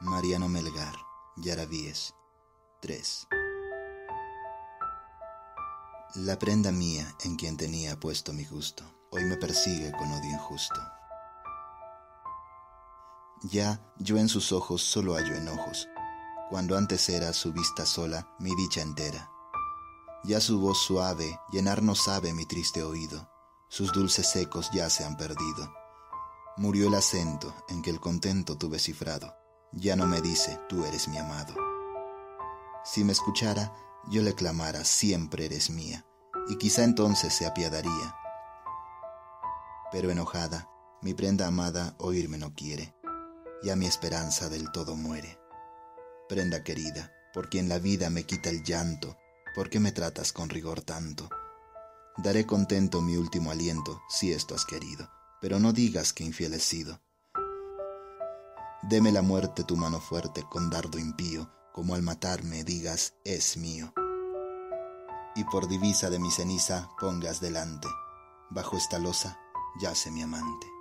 Mariano Melgar, Yaravíes III. La prenda mía en quien tenía puesto mi gusto, hoy me persigue con odio injusto. Ya yo en sus ojos solo hallo enojos, cuando antes era su vista sola mi dicha entera. Ya su voz suave llenar no sabe mi triste oído, sus dulces ecos ya se han perdido. Murió el acento en que el contento tuve cifrado, ya no me dice, tú eres mi amado. Si me escuchara, yo le clamara, siempre eres mía, y quizá entonces se apiadaría. Pero enojada, mi prenda amada oírme no quiere, y a mi esperanza del todo muere. Prenda querida, por quien la vida me quita el llanto, ¿por qué me tratas con rigor tanto? Daré contento mi último aliento, si esto has querido, pero no digas que infiel he sido. Deme la muerte tu mano fuerte con dardo impío, como al matarme digas, es mío. Y por divisa de mi ceniza pongas delante, bajo esta losa yace mi amante.